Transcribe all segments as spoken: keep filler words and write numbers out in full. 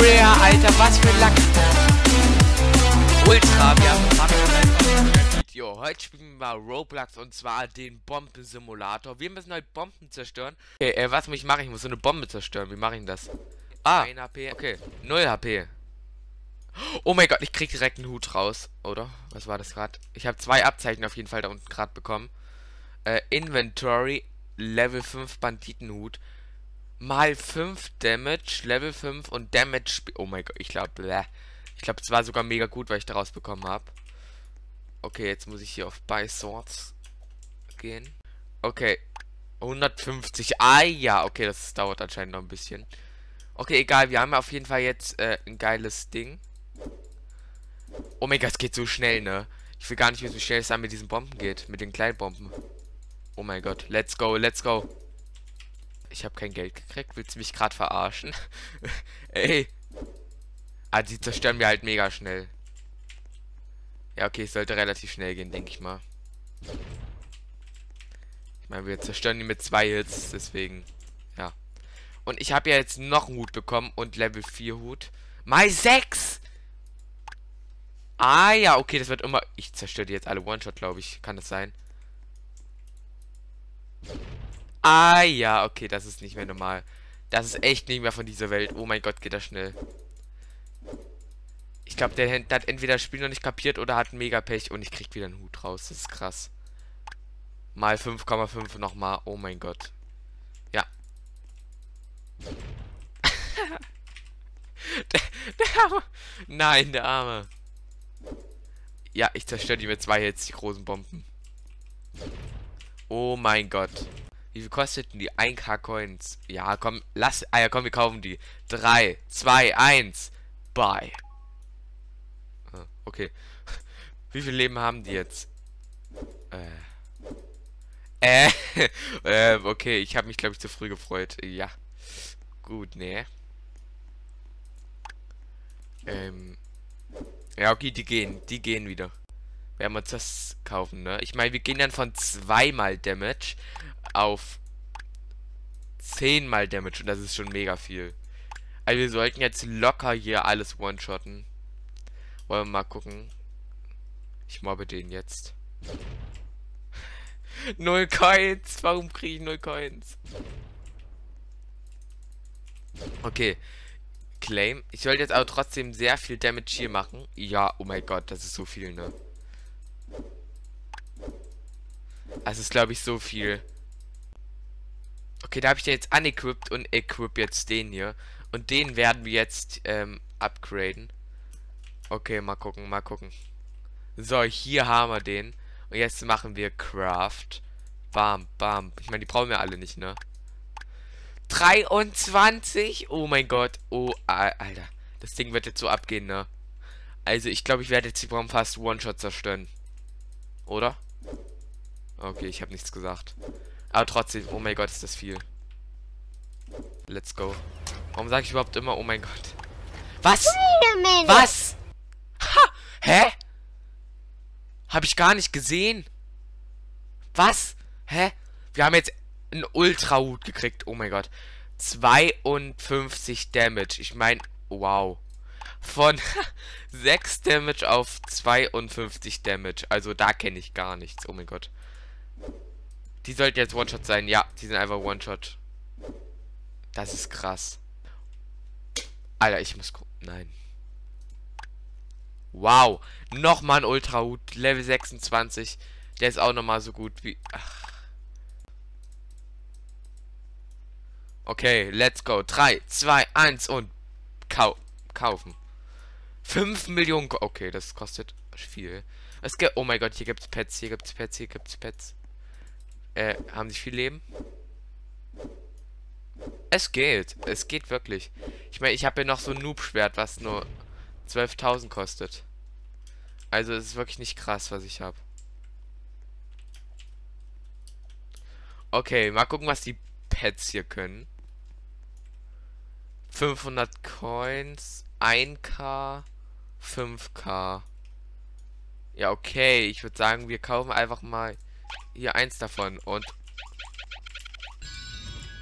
Rare, Alter, was für Lack. Ultra, wir haben ein Video. Heute spielen wir Roblox und zwar den Bombensimulator. Wir müssen halt Bomben zerstören. Okay, äh, was muss ich machen? Ich muss so eine Bombe zerstören. Wie mache ich das? Ah, ein H P. Okay, null H P. Oh mein Gott, ich krieg direkt einen Hut raus, oder? Was war das gerade? Ich habe zwei Abzeichen auf jeden Fall da unten gerade bekommen. Äh, Inventory, Level fünf Banditenhut. Mal fünf Damage, Level fünf und Damage. Oh mein Gott, ich glaube, ich glaube, es war sogar mega gut, weil ich daraus bekommen habe. Okay, jetzt muss ich hier auf Buy Swords gehen. Okay, hundertfünfzig. Ah ja, okay, das dauert anscheinend noch ein bisschen. Okay, egal, wir haben auf jeden Fall jetzt äh, ein geiles Ding. Oh mein Gott, es geht so schnell, ne? Ich will gar nicht wissen, wie schnell es dann mit diesen Bomben geht, mit den Kleinbomben. Oh mein Gott, let's go, let's go. Ich habe kein Geld gekriegt. Willst du mich gerade verarschen? Ey. Ah, die zerstören wir halt mega schnell. Ja, okay, es sollte relativ schnell gehen, denke ich mal. Ich meine, wir zerstören die mit zwei Hits, deswegen. Ja. Und ich habe ja jetzt noch einen Hut bekommen und Level vier Hut. Mal sechs! Ah ja, okay, das wird immer... Ich zerstöre die jetzt alle One-Shot, glaube ich. Kann das sein? Ah ja, okay, das ist nicht mehr normal. Das ist echt nicht mehr von dieser Welt. Oh mein Gott, geht das schnell. Ich glaube, der hat entweder das Spiel noch nicht kapiert oder hat mega Pech. Und ich krieg wieder einen Hut raus. Das ist krass. Mal fünf Komma fünf nochmal. Oh mein Gott. Ja. der, der Arme. Nein, der Arme. Ja, ich zerstöre die mit zwei Hits, die großen Bomben. Oh mein Gott. Wie viel kosteten die? ein K Coins. Ja, komm, lass. Ah ja, komm, wir kaufen die. drei, zwei, eins. Bye. Ah, okay. Wie viel Leben haben die jetzt? Äh. Äh. äh okay, ich habe mich, glaube ich, zu früh gefreut. Ja. Gut, ne. Ähm. Ja, okay, die gehen. Die gehen wieder. Werden wir uns das kaufen, ne? Ich meine, wir gehen dann von zweimal Damage auf zehnmal Damage. Und das ist schon mega viel. Also wir sollten jetzt locker hier alles one-shotten. Wollen wir mal gucken. Ich mobbe den jetzt. null Coins. Warum kriege ich null Coins? Okay. Claim. Ich sollte jetzt aber trotzdem sehr viel Damage hier machen. Ja, oh mein Gott, das ist so viel, ne? Das ist, glaube ich, so viel. Okay, da habe ich den jetzt unequipped und equip jetzt den hier. Und den werden wir jetzt ähm, upgraden. Okay, mal gucken, mal gucken. So, hier haben wir den. Und jetzt machen wir Craft. Bam, bam. Ich meine, die brauchen wir alle nicht, ne? dreiundzwanzig? Oh mein Gott. Oh, Alter. Das Ding wird jetzt so abgehen, ne? Also, ich glaube, ich werde jetzt die Bomben fast One-Shot zerstören. Oder? Okay, ich habe nichts gesagt. Aber trotzdem, oh mein Gott, ist das viel. Let's go. Warum sage ich überhaupt immer, oh mein Gott? Was? Was? Ha! Hä? Habe ich gar nicht gesehen. Was? Hä? Wir haben jetzt einen Ultra-Hut gekriegt, oh mein Gott. zweiundfünfzig Damage. Ich meine, wow. Von sechs Damage auf zweiundfünfzig Damage. Also da kenne ich gar nichts. Oh mein Gott. Die sollten jetzt One-Shot sein. Ja, die sind einfach One-Shot. Das ist krass. Alter, ich muss gucken. Nein. Wow. Nochmal ein Ultra-Hut. Level sechsundzwanzig. Der ist auch nochmal so gut wie... Ach. Okay, let's go. drei, zwei, eins und... Kau kaufen. fünf Millionen... Okay, das kostet viel. Es gibt... Oh mein Gott, hier gibt's Pets, hier gibt's Pets, hier gibt's Pets. Äh, haben sie viel Leben? Es geht. Es geht wirklich. Ich meine, ich habe hier noch so ein Noob-Schwert, was nur zwölftausend kostet. Also, es ist wirklich nicht krass, was ich habe. Okay, mal gucken, was die Pets hier können. fünfhundert Coins... ein K, fünf K. Ja, okay. Ich würde sagen, wir kaufen einfach mal hier eins davon. Und...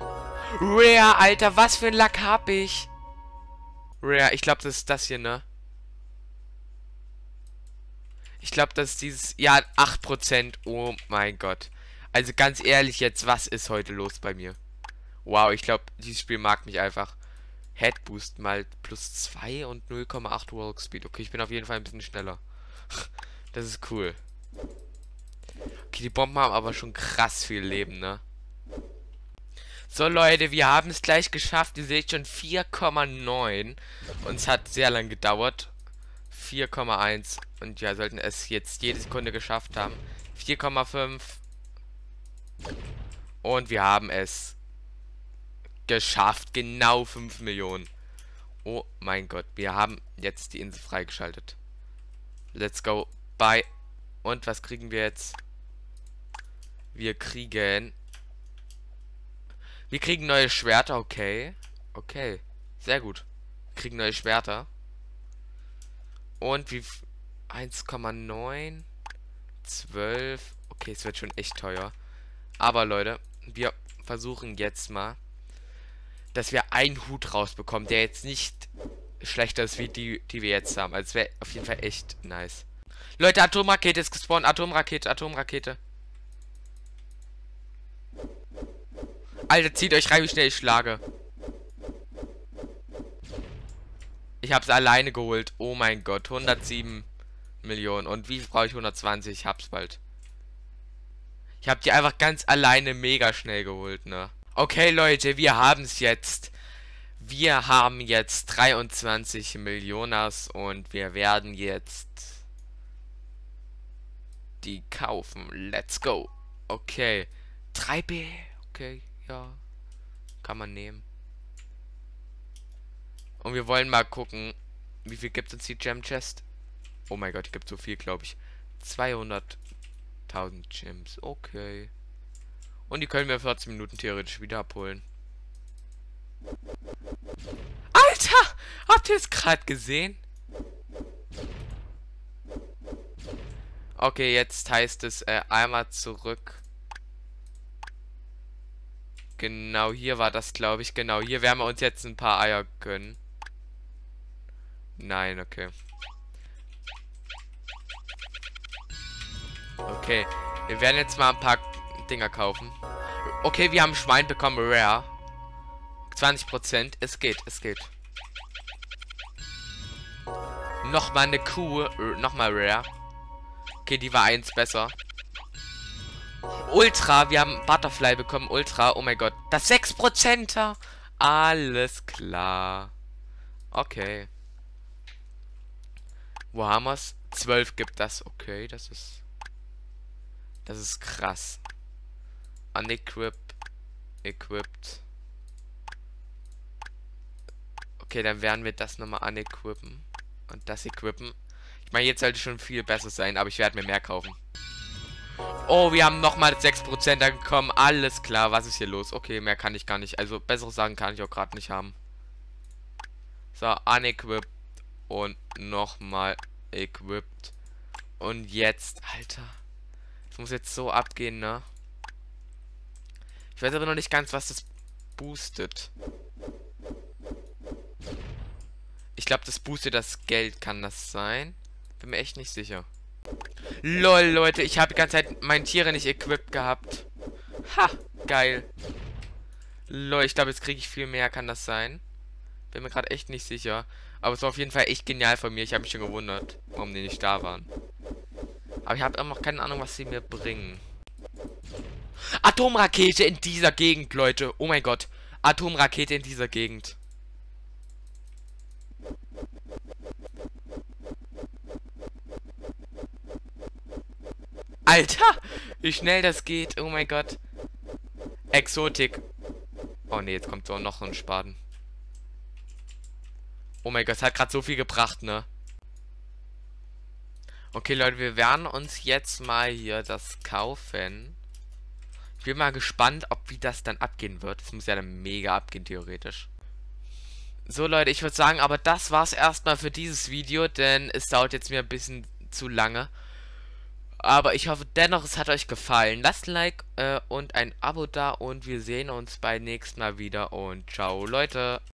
Rare, Alter. Was für ein Lack hab ich? Rare, ich glaube, das ist das hier, ne? Ich glaube, das ist dieses... Ja, acht Prozent. Oh mein Gott. Also ganz ehrlich jetzt, was ist heute los bei mir? Wow, ich glaube, dieses Spiel mag mich einfach. Headboost mal plus zwei und null Komma acht Walk Speed. Okay, ich bin auf jeden Fall ein bisschen schneller. Das ist cool. Okay, die Bomben haben aber schon krass viel Leben, ne? So Leute, wir haben es gleich geschafft. Ihr seht schon vier Komma neun. Und es hat sehr lange gedauert. vier Komma eins. Und ja, sollten es jetzt jede Sekunde geschafft haben. vier Komma fünf. Und wir haben es geschafft. Genau fünf Millionen. Oh mein Gott. Wir haben jetzt die Insel freigeschaltet. Let's go. Bye. Und was kriegen wir jetzt? Wir kriegen... Wir kriegen neue Schwerter, okay. Okay, sehr gut. Wir kriegen neue Schwerter. Und wie... eins Komma neun. zwölf. Okay, es wird schon echt teuer. Aber Leute, wir versuchen jetzt mal, dass wir einen Hut rausbekommen, der jetzt nicht schlechter ist, wie die, die wir jetzt haben. Also es wäre auf jeden Fall echt nice. Leute, Atomrakete ist gespawnt. Atomrakete, Atomrakete. Alter, zieht euch rein, wie schnell ich schlage. Ich hab's alleine geholt. Oh mein Gott, hundertsieben Millionen. Und wie brauche ich hundertzwanzig? Ich hab's bald. Ich hab die einfach ganz alleine mega schnell geholt, ne? Okay, Leute, wir haben's jetzt. Wir haben jetzt dreiundzwanzig Millionen und wir werden jetzt die kaufen. Let's go. Okay. drei B. Okay. Ja, kann man nehmen. Und wir wollen mal gucken, wie viel gibt es uns die Gem Chest? Oh mein Gott, die gibt so viel, glaube ich. zweihunderttausend Gems, okay. Und die können wir in vierzehn Minuten theoretisch wieder abholen. Alter, habt ihr es gerade gesehen? Okay, jetzt heißt es äh, einmal zurück. Genau, hier war das, glaube ich. Genau, hier werden wir uns jetzt ein paar Eier gönnen. Nein, okay. Okay, wir werden jetzt mal ein paar Dinger kaufen. Okay, wir haben Schwein bekommen, Rare. zwanzig Prozent, es geht, es geht. Nochmal eine Kuh, nochmal Rare. Okay, die war eins besser. Ultra, wir haben Butterfly bekommen, Ultra, oh mein Gott. Das sechs Prozent! Alles klar. Okay. Wo haben wir's? zwölf gibt das, okay, das ist... Das ist krass. Unequipped. Equipped. Okay, dann werden wir das nochmal unequippen. Und das equippen. Ich meine, jetzt sollte schon viel besser sein, aber ich werde mir mehr kaufen. Oh, wir haben nochmal sechs Prozent angekommen. Alles klar, was ist hier los? Okay, mehr kann ich gar nicht. Also, bessere Sachen kann ich auch gerade nicht haben. So, unequipped. Und nochmal equipped. Und jetzt, Alter. Das muss jetzt so abgehen, ne? Ich weiß aber noch nicht ganz, was das boostet. Ich glaube, das boostet das Geld. Kann das sein? Bin mir echt nicht sicher. Lol, Leute, ich habe die ganze Zeit meine Tiere nicht equipped gehabt. Ha, geil. Lol, ich glaube, jetzt kriege ich viel mehr, kann das sein? Bin mir gerade echt nicht sicher. Aber es war auf jeden Fall echt genial von mir. Ich habe mich schon gewundert, warum die nicht da waren. Aber ich habe auch noch keine Ahnung, was sie mir bringen. Atomrakete in dieser Gegend, Leute. Oh mein Gott. Atomrakete in dieser Gegend. Alter, wie schnell das geht. Oh mein Gott. Exotik. Oh ne, jetzt kommt so noch ein Spaten. Oh mein Gott, es hat gerade so viel gebracht, ne? Okay, Leute, wir werden uns jetzt mal hier das kaufen. Ich bin mal gespannt, ob wie das dann abgehen wird. Es muss ja dann mega abgehen, theoretisch. So, Leute, ich würde sagen, aber das war's erstmal für dieses Video, denn es dauert jetzt mir ein bisschen zu lange. Aber ich hoffe dennoch, es hat euch gefallen. Lasst ein Like äh, und ein Abo da und wir sehen uns beim nächsten Mal wieder und ciao, Leute.